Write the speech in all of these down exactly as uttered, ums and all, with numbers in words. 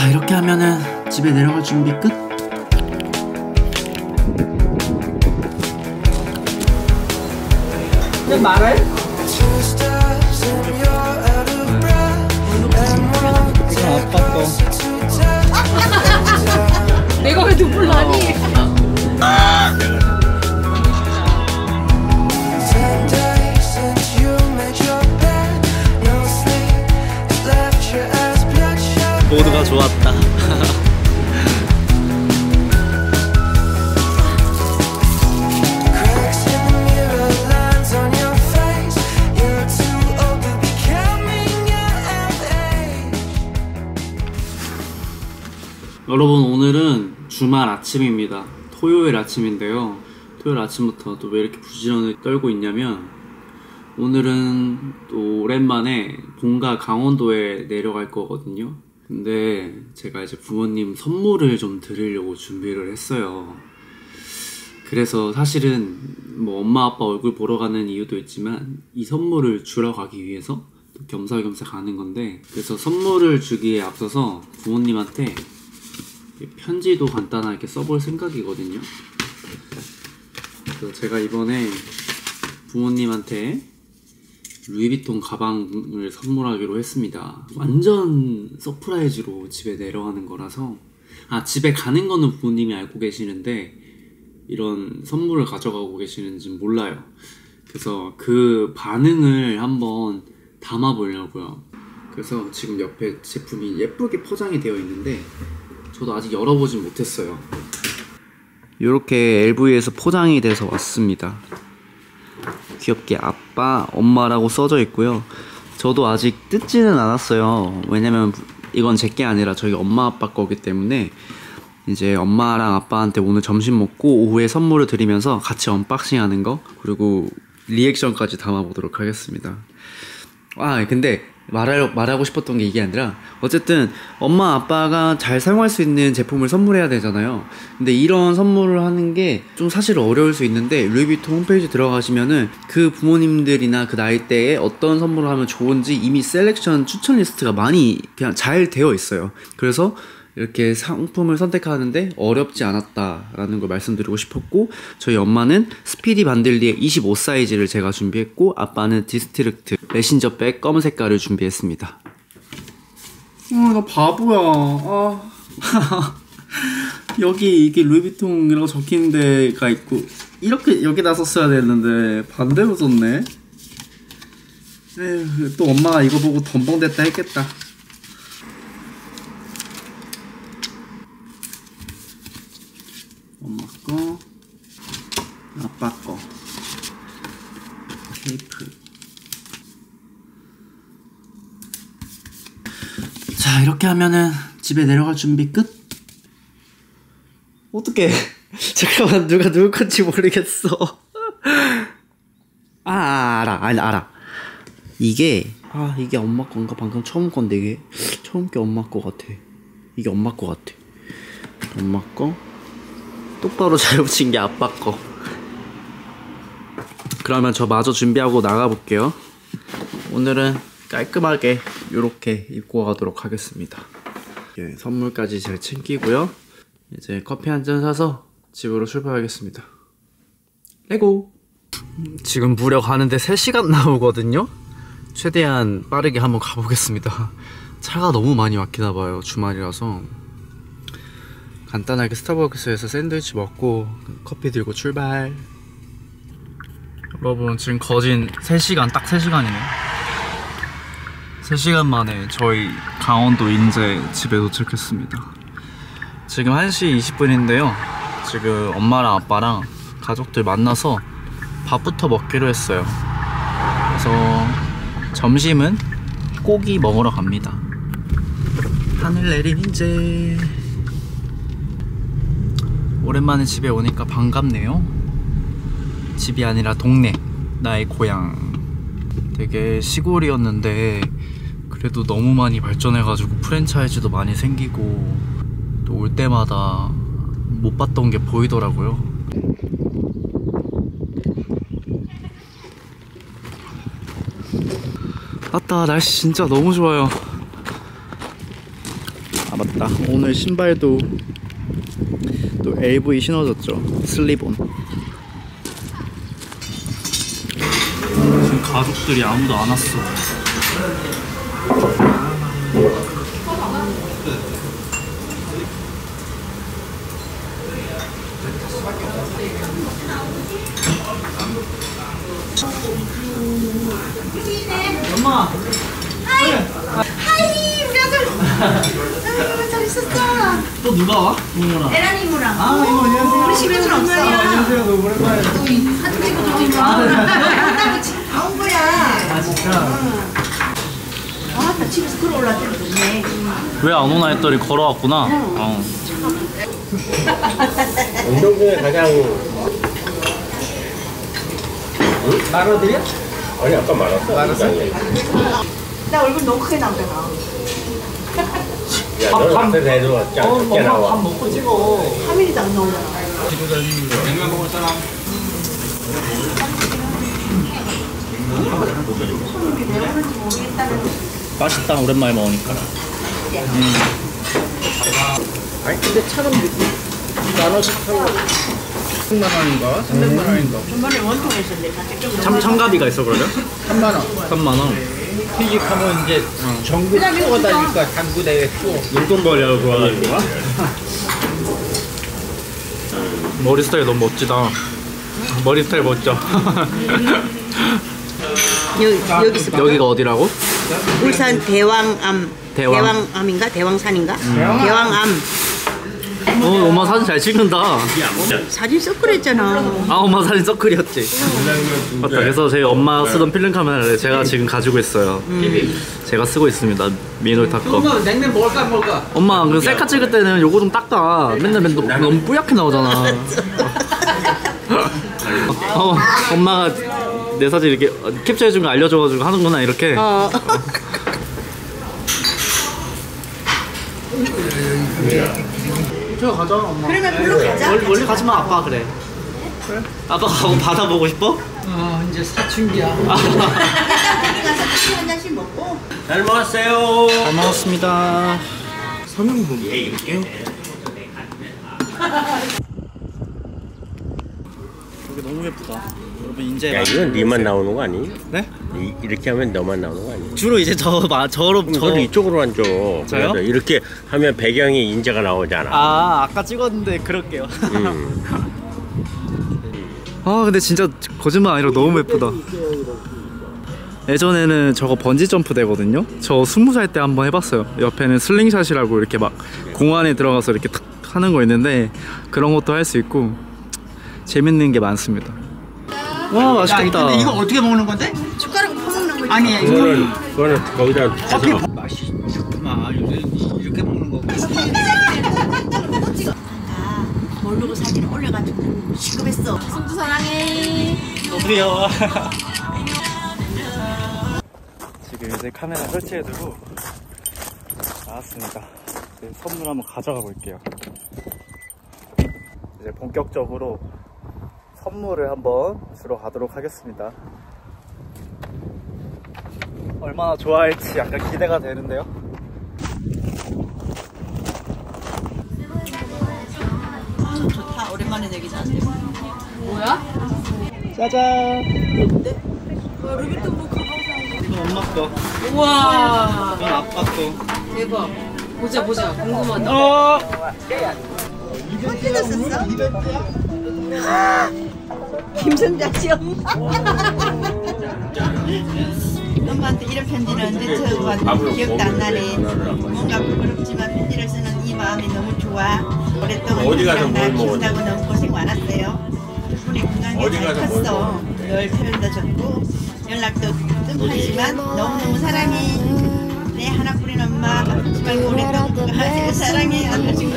자, 이렇게 하면은 집에 내려갈 준비 끝? 왜 말해? 아빠 거 내가 왜 눈물 나니? 모두가 좋았다. 여러분, 오늘은 주말 아침입니다. 토요일 아침인데요. 토요일 아침부터 또 왜 이렇게 부지런히 떨고 있냐면, 오늘은 또 오랜만에 본가 강원도에 내려갈 거거든요. 근데 제가 이제 부모님 선물을 좀 드리려고 준비를 했어요. 그래서 사실은 뭐 엄마 아빠 얼굴 보러 가는 이유도 있지만 이 선물을 주러 가기 위해서 겸사겸사 가는 건데, 그래서 선물을 주기에 앞서서 부모님한테 편지도 간단하게 써볼 생각이거든요. 그래서 제가 이번에 부모님한테 루이비통 가방을 선물하기로 했습니다. 완전 서프라이즈로 집에 내려가는 거라서, 아, 집에 가는 거는 부모님이 알고 계시는데 이런 선물을 가져가고 계시는지는 몰라요. 그래서 그 반응을 한번 담아보려고요. 그래서 지금 옆에 제품이 예쁘게 포장이 되어 있는데 저도 아직 열어보진 못했어요. 이렇게 엘브이에서 포장이 돼서 왔습니다. 귀엽게 아빠, 엄마라고 써져 있고요. 저도 아직 뜯지는 않았어요. 왜냐면 이건 제게 아니라 저희 엄마 아빠 거기 때문에 이제 엄마랑 아빠한테 오늘 점심 먹고 오후에 선물을 드리면서 같이 언박싱 하는 거, 그리고 리액션까지 담아보도록 하겠습니다. 아, 근데 말하려, 말하고 싶었던 게 이게 아니라, 어쨌든 엄마 아빠가 잘 사용할 수 있는 제품을 선물해야 되잖아요. 근데 이런 선물을 하는 게 좀 사실 어려울 수 있는데, 루이비통 홈페이지 들어가시면은 그 부모님들이나 그 나이대에 어떤 선물을 하면 좋은지 이미 셀렉션 추천 리스트가 많이 그냥 잘 되어 있어요. 그래서 이렇게 상품을 선택하는데 어렵지 않았다라는 걸 말씀드리고 싶었고, 저희 엄마는 스피디 반들리에 이십오 사이즈를 제가 준비했고, 아빠는 디스트릭트 메신저 백 검은 색깔을 준비했습니다. 어, 나 바보야. 아. 여기 이게 루이비통이라고 적힌 데가 있고, 이렇게 여기다 썼어야 되는데 반대로 썼네. 에휴, 또 엄마가 이거 보고 덤벙댔다 했겠다. 엄마 거, 아빠 거, 테이프. 자, 이렇게 하면은 집에 내려갈 준비 끝? 어떡해. 잠깐만, 누가 누구 건지 모르겠어. 아, 알아, 알아, 알아. 이게, 아, 이게 엄마 건가? 방금 처음 건데, 이게. 처음 게 엄마 거 같아. 이게 엄마 거 같아. 엄마 거. 똑바로 잘 붙인 게 아빠 거. 그러면 저 마저 준비하고 나가볼게요. 오늘은 깔끔하게 이렇게 입고 가도록 하겠습니다. 예, 선물까지 잘 챙기고요. 이제 커피 한잔 사서 집으로 출발하겠습니다. 레고! 지금 무려 가는데 세 시간 나오거든요? 최대한 빠르게 한번 가보겠습니다. 차가 너무 많이 막히나봐요, 주말이라서. 간단하게 스타벅스에서 샌드위치 먹고 커피 들고 출발. 여러분, 지금 거진 세 시간, 딱 세 시간이네요. 세 시간 만에 저희 강원도 인제 집에 도착했습니다. 지금 한 시 이십 분인데요 지금 엄마랑 아빠랑 가족들 만나서 밥부터 먹기로 했어요. 그래서 점심은 고기 먹으러 갑니다. 하늘 내린 인제, 오랜만에 집에 오니까 반갑네요. 집이 아니라 동네, 나의 고향. 되게 시골이었는데 그래도 너무 많이 발전해가지고 프랜차이즈도 많이 생기고, 또 올 때마다 못 봤던 게 보이더라고요. 맞다, 날씨 진짜 너무 좋아요. 맞다, 오늘 신발도 또 엘브이 신어줬죠. 슬립온. 지금 가족들이 아무도 안 왔어. 엄마. 하이. 하이 우리 아들. 잘 있었어. 또 누가 와? 동물아. 에라님이랑. 아 이모 안녕하세요. 우리 집에 좀 왔어요. 안녕하세요. 너무 오랜만에. 사진 찍고 들어오니까. 한다고 지금 다 온 거야. 아 진짜. 아 나 집에서 걸어 올라왔더니 좋네. 왜 안 오나 했더니 걸어왔구나. 어. 운동장에 가자고. 말아드려? 아니 아까 말았어. 말았어. 나 얼굴 너무 크게 나오잖아. 야 너 앞에 대도 작게 나와. 밥 먹고 찍어. 삼 일이도 안 나오잖아. 집에 다니는 거. 냉면 먹을 사람. 이게 왜 오는지 모르겠다는. 맛있다 오랜만에 먹으니까. 음. 아니 근데 차는 나눠서 타고. 삼백만 원인가? 삼백만 원인가? 전번에 원통에 있었는데 갑자기 참가비가 있어 그러면? 삼만 원 삼만 원 퇴직하면 이제 어. 전국 투어 다닐 거야. 당구대회 투어 용돈벌이라고 돌아다니는 거야? 머리 스타일 너무 멋지다. 머리 스타일 멋져. 여기, 여기서 여기가 어디라고? 울산 대왕암. 대왕. 대왕암인가? 대왕산인가? 음. 대왕암. 어, 엄마 사진 잘 찍는다. 사진 서클했잖아. 아 엄마 사진 서클이었지. 맞다. 그래서 저희 엄마 쓰던 필름 카메라를 제가 지금 가지고 있어요. 음. 제가 쓰고 있습니다. 미놀타꺼. 엄마 냉면 먹을까 안 먹을까? 엄마 그 셀카 찍을 때는 요거 좀 닦아. 맨날 맨날 너무 뿌옇게 나오잖아. 어, 엄마가 내 사진 이렇게 캡처해준 거 알려줘가지고 하는구나 이렇게. 어. 가자, 엄마. 그러면 별로 가자. 멀리, 멀리 가지 마, 아빠 그래. 그래? 아빠 가고 바다 보고 싶어? 아 이제 사춘기야. 일단 거기 가서 커피 한 잔씩 먹고. 잘 먹었어요. 잘 먹었습니다. 삼 인분이에요 이게? 여기 너무 예쁘다. 여러분 이제. 야 이건 니만 나오는 거 아니? 네? 이, 이렇게 하면 너만 나오는 거 아니에요? 주로 이제 저, 마, 저로 저로 저를 이쪽으로 앉아. 저요? 이렇게 하면 배경에 인자가 나오잖아. 아 아까 찍었는데 그럴게요. 음. 아 근데 진짜 거짓말 아니라 너무 예쁘다. 예전에는 저거 번지 점프 되거든요. 저 스무 살 때 한번 해봤어요. 옆에는 슬링샷이라고 이렇게 막 공안에 들어가서 이렇게 탁 하는 거 있는데 그런 것도 할 수 있고 재밌는 게 많습니다. 와 맛있겠다. 야, 근데 이거 어떻게 먹는 건데? 숟가락으로 퍼먹는 거지. 아니 이거는 이거는 거기다 커피 맛이 좋구만. 요새 이렇게 먹는 거고. 아, 모르고 사진 올려가지고 시급했어. 승주 사랑해. 그래요. 지금 이제 카메라 설치해두고 나왔습니다. 이제 선물 한번 가져가 볼게요. 이제 본격적으로 선물을 한번 주러 가도록 하겠습니다. 얼마나 좋아할지 약간 기대가 되는데요. 아 좋다. 오랜만에 내기잖아. 뭐야? 짜잔. 뭔데? 와 루이비통 뭐 가방 사온 거. 이건 엄마 거. 우와. 이건 아빠 거. 대박. 보자 보자. 궁금하다. 어. 이벤트야? 우리 이벤트야? 김성자씨 엄마. 엄마한테 이런 편지를 언제 처음 봤는데 기억도 안 나네. 뭔가 부끄럽지만 편지를 쓰는 이 마음이 너무 좋아. 오랫동안 항상 키우다고 너무 고생 많았어요. 덕분에 건강이 잘 컸어. 늘 표현도 좋고 연락도 뜸하지만 너무너무 사랑해. 내 하나뿐인 엄마 아프지 말고 오랫동안 건강하시고 사랑해. 남자친구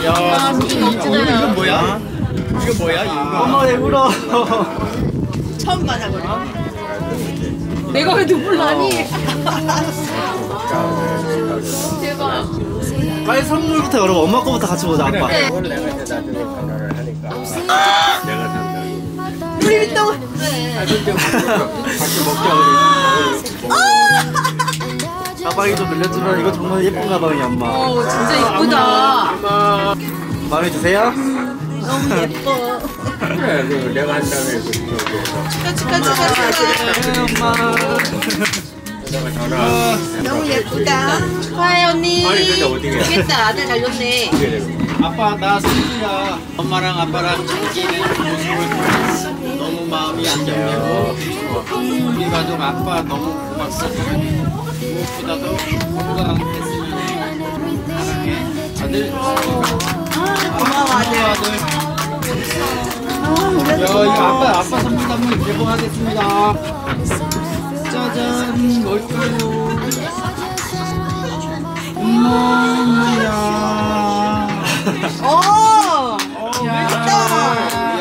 야, 이건 뭐야? 이거 뭐야? 엄마 왜 울어? 처음 받아보네. 내가 왜 눈물 나니? 대박. 빨리 선물부터 열어. 엄마 거부터 같이 보자. 아빠. 내가 루이비통. 가방이 좀 늘려주라. 이거 정말 예쁜 가방이야, 엄마. 오, 진짜 예쁘다. 마음에 드세요? 너무 예뻐. 그래, 내가 한 다음에 축하 축하 축하 축하. 엄마. 어, 너무 예쁘다. 축하해 언니. 좋겠다. 아들 잘 줬네. 아빠 나 승희야. 엄마랑 아빠랑 친구들 모습을 너무 마음이 안정되고 우리 가족 아빠 너무 고맙습니다. 무엇보다도 건강하게 됐으면 사랑해. 아들 고마워 아들. 야, 이거 아빠 아빠 선물 한번 개봉하겠습니다. 짜잔, 뭘까요? 엄마야. 오! 멋있다! 이야,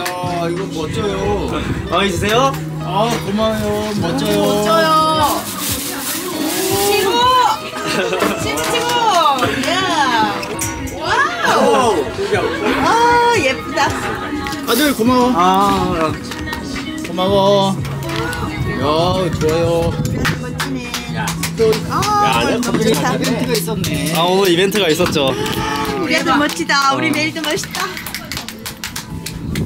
이거 멋져요. 마음에 드세요? 아, 고마워요. 멋져요. 멋져요. 치고! 치치고! 야! 와우! 아, 예쁘다. 아들, 고마워. 아, 고마워. 야, 좋아요. 멋지네. 야, 또, 아, 야, 너무 좋다. 이벤트가 있었네. 아, 오늘 이벤트가 있었죠. 우리 애들 멋지다. 어. 우리 메일도 멋있다.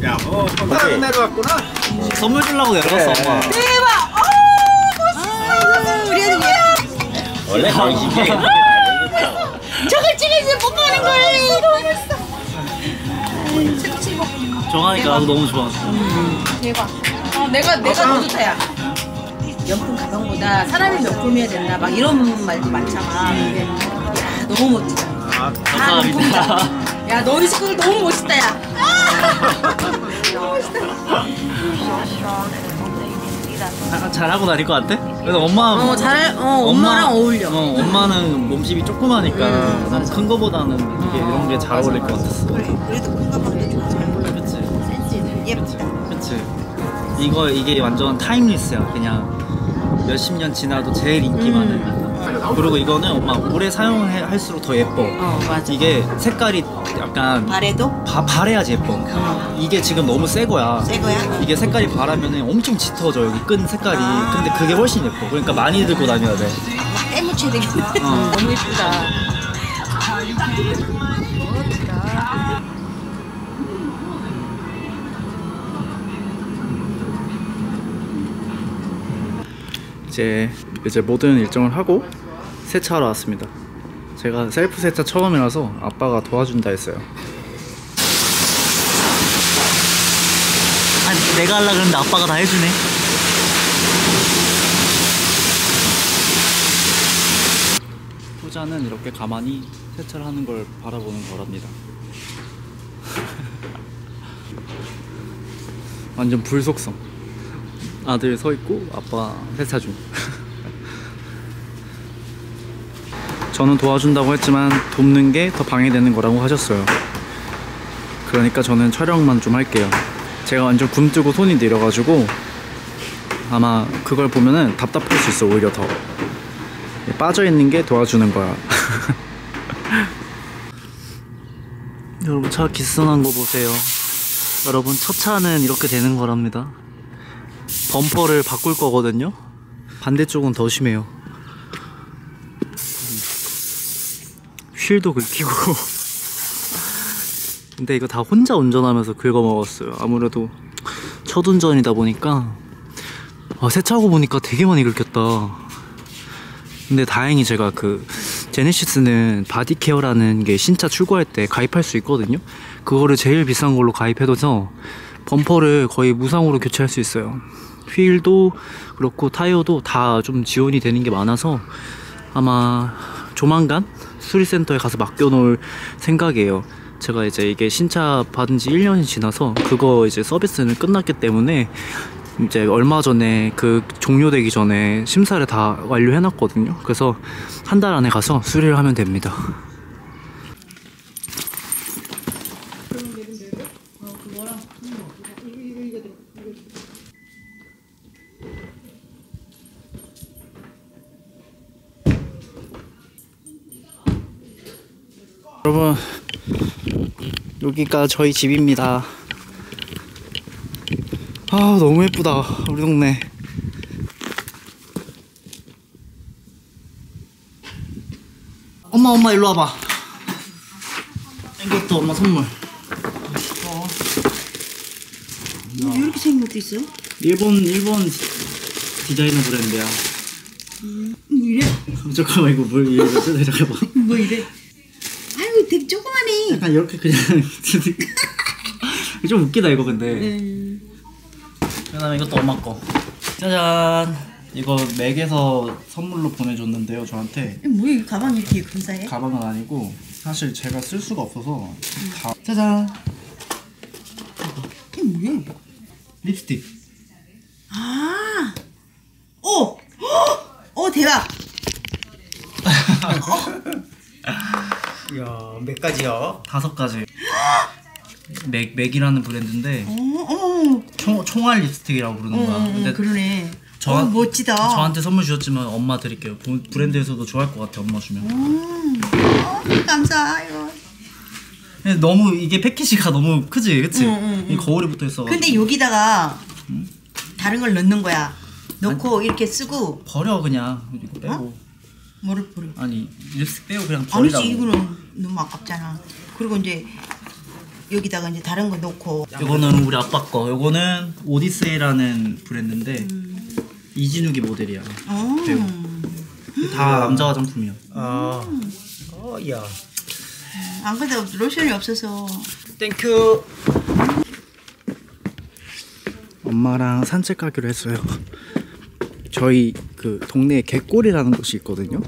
야, 어, 선물 내려왔구나. 어. 선물 주려고 열었어. 그래. 대박! 오, 멋있어. 아, 우리 애들 뭐야? 원래 거의 이게. 저걸 찍을지 못 보는 거예요. 너무 멋있어. 최고. 정하니까 나도 너무 좋았어. 음. 대박. 아, 내가, 내가 더 좋다야. 명품 가방보다 사람이 명품이어야 된다 막 이런 말도 많잖아. 근데 야, 너무 멋지다. 아, 감사합니다. 아, 야, 너희 식구들 너무 멋있다. 야, 아, 너무 멋있다. 아, 잘하고 다닐 것 같아? 그래서 엄마 어, 잘, 어, 엄마랑 엄마, 어울려. 어, 엄마는 몸집이 조그마니까 음, 큰 거보다는 이게, 어, 이런 게 잘 어울릴 것 같았어. 그래, 그래도 큰 가방도 좋지. 그치, 센스는 예쁘다. 그치, 이거 이게 완전 타임리스야. 그냥 몇십 년 지나도 제일 인기 많은. 음. 그리고 이거는 엄마 오래 사용할수록 더 예뻐. 어, 맞아. 이게 색깔이 약간 바래도? 바, 바래야지 예뻐. 어. 이게 지금 너무 새 거야. 새 거야? 이게 색깔이 바라면 엄청 짙어져, 여기 끈 색깔이. 아. 근데 그게 훨씬 예뻐. 그러니까 많이 들고 다녀야 돼. 아, 때묻혀야 되겠네. 어. 너무 예쁘다. 이제 이제 모든 일정을 하고 세차하러 왔습니다. 제가 셀프 세차 처음이라서 아빠가 도와준다 했어요. 아니, 내가 하려고 했는데 아빠가 다 해주네. 후자는 이렇게 가만히 세차를 하는 걸 바라보는 거랍니다. 완전 불속성. 아들 서 있고 아빠 세차 중. 저는 도와준다고 했지만 돕는 게 더 방해되는 거라고 하셨어요. 그러니까 저는 촬영만 좀 할게요. 제가 완전 굼뜨고 손이 내려가지고 아마 그걸 보면은 답답할 수 있어. 오히려 더 빠져있는 게 도와주는 거야. 여러분, 차 기스난 거 보세요. 여러분, 첫 차는 이렇게 되는 거랍니다. 범퍼를 바꿀 거거든요. 반대쪽은 더 심해요. 휠도 긁히고. 근데 이거 다 혼자 운전하면서 긁어먹었어요. 아무래도 첫 운전이다 보니까. 아, 세차하고 보니까 되게 많이 긁혔다. 근데 다행히 제가 그 제네시스는 바디케어라는 게 신차 출고할 때 가입할 수 있거든요. 그거를 제일 비싼 걸로 가입해둬서 범퍼를 거의 무상으로 교체할 수 있어요. 휠도 그렇고 타이어도 다 좀 지원이 되는 게 많아서 아마 조만간 수리센터에 가서 맡겨놓을 생각이에요. 제가 이제 이게 신차 받은 지 일 년이 지나서 그거 이제 서비스는 끝났기 때문에 이제 얼마 전에 그 종료되기 전에 심사를 다 완료해놨거든요. 그래서 한 달 안에 가서 수리를 하면 됩니다. 여러분, 여기가 저희 집입니다. 아 너무 예쁘다 우리 동네. 엄마 엄마 일로 와봐. 이것도 엄마 선물. 뭐 이렇게 생긴 것도 있어요? 일본 일본 디자이너 브랜드야. 음, 뭐 이래? 잠깐만 이거 뭘 이거 쓰네 잠깐만. 뭐 이래? 아유 되게 조그마네. 약간 이렇게 그냥 좀 웃기다 이거 근데. 네. 그다음에 이것도 엄마 거. 짜잔. 이거 맥에서 선물로 보내줬는데요 저한테. 뭐야 이 가방이 이렇게 근사해? 가방은 아니고 사실 제가 쓸 수가 없어서 음. 다... 짜잔! 이게 뭐야 이거? 립스틱. 아! 오! 오 대박! 이야 몇 가지요? 다섯 가지. 맥, 맥이라는 브랜드인데 어, 어. 총알 립스틱이라고 부르는 거야. 어, 근데 그러네. 저 멋지다. 저한테 선물 주셨지만 엄마 드릴게요. 브랜드에서도 좋아할 것 같아 엄마 주면. 음. 어, 감사해요. 근데 너무 이게 패키지가 너무 크지, 그렇지? 응, 응, 응. 거울이 붙어 있어. 근데 여기다가 응? 다른 걸 넣는 거야. 넣고 아니, 이렇게 쓰고. 버려 그냥 이거 빼고. 어? 뭐를 버려? 아니 립스틱 빼고 그냥 버리라고. 아니지 이거는 너무 아깝잖아. 그리고 이제 여기다가 이제 다른 거 넣고. 이거는 우리 아빠 거. 이거는 오디세이라는 브랜드인데. 음. 이진욱이 모델이야. 배우. 다 남자 화장품이야. 아, 어, 야. 안 그래도 로션이 없어서. 땡큐. 엄마랑 산책 가기로 했어요. 저희 그 동네에 갯골이라는 곳이 있거든요.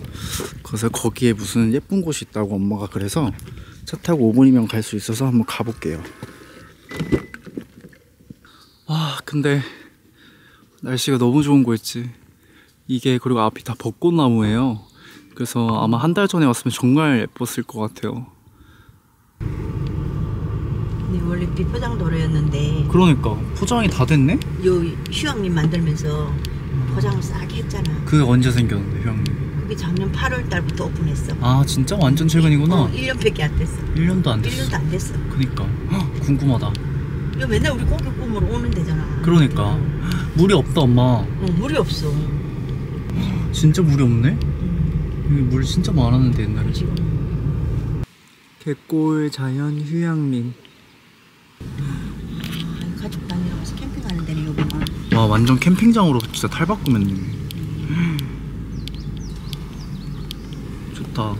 그래서 거기에 무슨 예쁜 곳이 있다고 엄마가 그래서 차 타고 오 분이면 갈 수 있어서 한번 가볼게요. 아, 근데. 날씨가 너무 좋은 거였지. 이게 그리고 앞이 다 벚꽃나무예요. 그래서 아마 한 달 전에 왔으면 정말 예뻤을 것 같아요. 네, 원래 비포장 도로였는데. 그러니까 포장이 다 됐네? 요 휴양림 만들면서 포장을 싹 했잖아. 그게 언제 생겼는데 휴양림? 그게 작년 팔월 달부터 오픈했어. 아 진짜? 완전 최근이구나. 어, 일 년밖에 안 됐어. 일 년도 안 됐어. 일 년도 안 됐어. 그니까 헉, 궁금하다. 야, 맨날 우리 고기 뿜으러 오는 데잖아. 그러니까 물이 없다 엄마. 어 물이 없어. 진짜 물이 없네? 음. 여기 물 진짜 많았는데 옛날에. 지금. 갯골 자연 휴양림. 아, 가족 단위라서 캠핑하는 데는 여기만. 와 완전 캠핑장으로 진짜 탈바꿈했네. 좋다.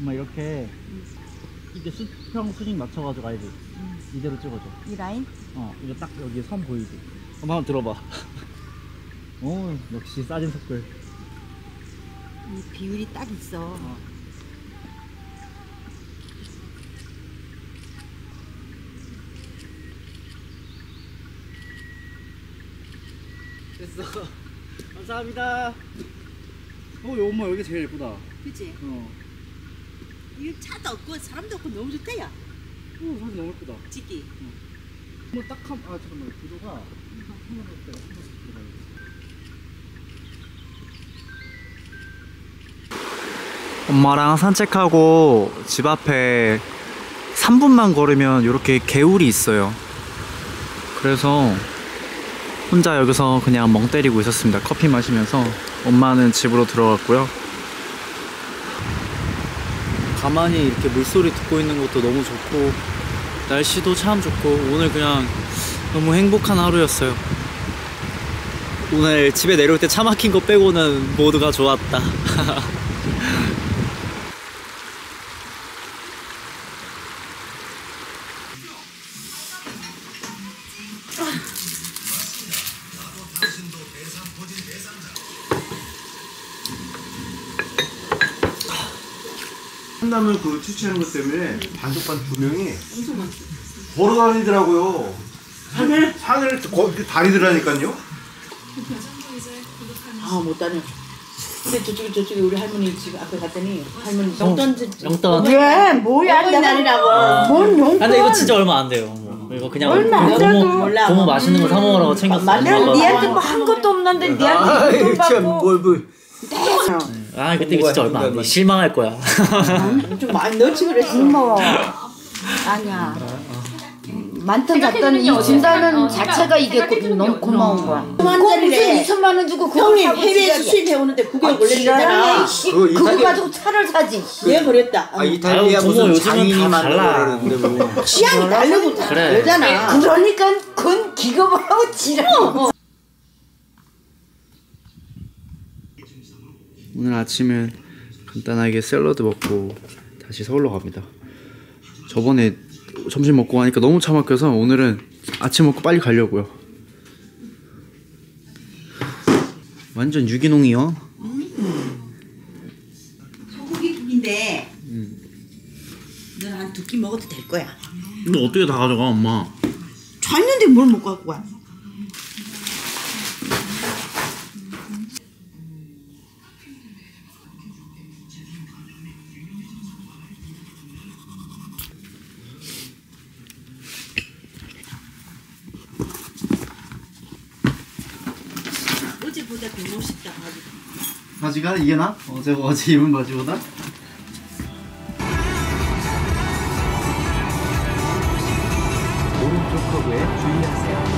엄마 이렇게 이게 수평 수직 맞춰가지고 알지? 응. 이대로 찍어줘. 이 라인? 어 이거 딱 여기 선 보이지? 엄마 한번 들어봐. 어 역시 싸진 속글. 이 비율이 딱 있어. 어. 됐어. 감사합니다. 어 엄마 여기 제일 예쁘다. 그치? 어. 이 차도 없고 사람도 없고 너무 좋다 야. 오 사진 너무 예쁘다. 찍기. 뭐 딱 한.. 아 잠깐만 구도가 한번 볼게요. 엄마랑 산책하고 집 앞에 삼 분만 걸으면 이렇게 개울이 있어요. 그래서 혼자 여기서 그냥 멍 때리고 있었습니다. 커피 마시면서. 엄마는 집으로 들어갔고요. 가만히 이렇게 물소리 듣고 있는 것도 너무 좋고 날씨도 참 좋고 오늘 그냥 너무 행복한 하루였어요. 오늘 집에 내려올 때 차 막힌 거 빼고는 모두가 좋았다. 참나물 그 추출하는 것 때문에 반쪽반 두 명이 걸어 다니더라고요. 산을? 산을 다니더라니까요. 아 못 다녀. 근데 저쪽에 저쪽에 우리 할머니 집 앞에 갔더니 할머니 용돈 용돈 왜 뭐야 용돈 날이라고 뭔 용돈? 근데 이거 진짜 얼마 안 돼요. 이거 그냥 얼마 안 돼도 너무 맛있는 거 사 먹으라고 챙겼어. 나는 니한테 뭐 한 것도 없는데 니한테 용돈 받고. 아 그때 이거 진짜 얼마 안 돼. 실망할 거야. 좀 많이 넣지 그랬어. 고마워. 아니야. 많던 작던 이 진단은 자체가 이게 너무 고마운 거야. 꼭 무슨 이천만 원 주고 형님 해외에서 수입해오는데 그게 원래 있잖아. 그거 가지고 차를 사지. 얘 그랬다. 아 이탈리아 무슨 장인이 달라. 취향이 다르고 다르잖아. 그러니까 그건 기겁을 하고 지랄. 오늘 아침은 간단하게 샐러드 먹고 다시 서울로 갑니다. 저번에 점심 먹고 가니까 너무 차 막혀서 오늘은 아침 먹고 빨리 가려고요. 완전 유기농이요. 음. 소고기 국인데 음. 넌 한 두 끼 먹어도 될 거야. 근데 어떻게 다 가져가 엄마? 잤는데 뭘 못 갖고 가? 바지가 이게 나? 어제 어제 입은 바지보다? 오른쪽 커브에 주의하세요.